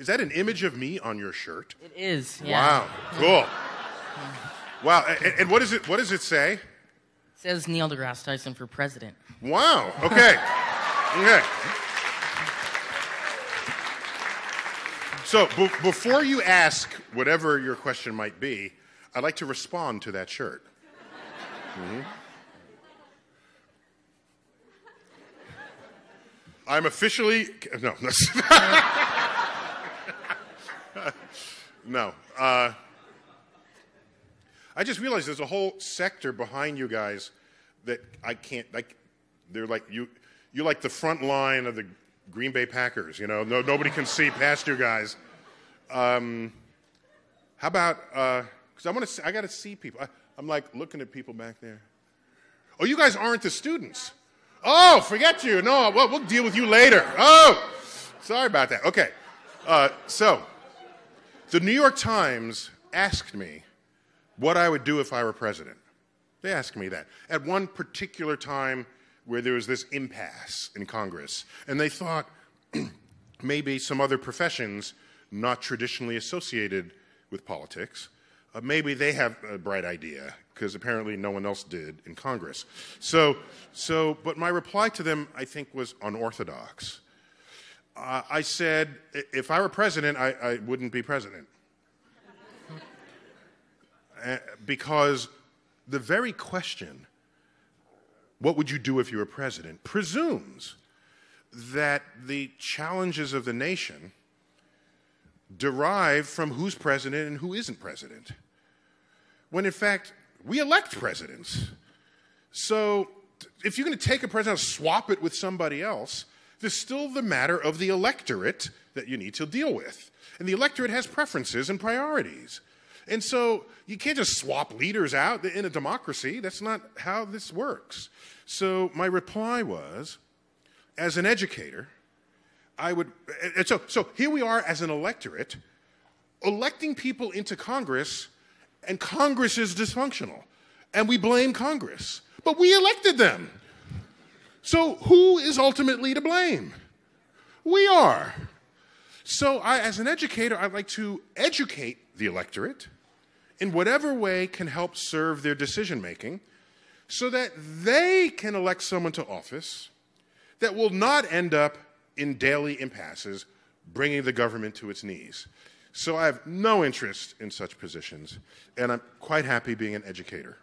Is that an image of me on your shirt? It is. Yeah. Wow. Cool. Wow. And what is it? What does it say? It says Neil deGrasse Tyson for president. Wow. Okay. Okay. So before you ask whatever your question might be, I'd like to respond to that shirt. Mm-hmm. I'm officially... No. No. I just realized there's a whole sector behind you guys that I can't... Like, they're like... You're like the front line of the Green Bay Packers, you know? No, nobody can see past you guys. How about... Because I got to see people. I'm like looking at people back there. Oh, you guys aren't the students. Oh, forget you. No, well, we'll deal with you later. Oh, sorry about that. Okay. So, the New York Times asked me what I would do if I were president. They asked me that at one particular time where there was this impasse in Congress. And they thought maybe some other professions not traditionally associated with politics, maybe they have a bright idea, because apparently no one else did in Congress. But my reply to them, I think, was unorthodox. I said, if I were president, I wouldn't be president. Because the very question, what would you do if you were president, presumes that the challenges of the nation derive from who's president and who isn't president, when in fact we elect presidents. So if you're going to take a president and swap it with somebody else, there's still the matter of the electorate that you need to deal with. And the electorate has preferences and priorities. And so you can't just swap leaders out in a democracy. That's not how this works. So my reply was, as an educator, so here we are as an electorate, electing people into Congress, and Congress is dysfunctional, and we blame Congress. But we elected them. So who is ultimately to blame? We are. So as an educator, I'd like to educate the electorate in whatever way can help serve their decision-making so that they can elect someone to office that will not end up in daily impasses, bringing the government to its knees. So I have no interest in such positions, and I'm quite happy being an educator.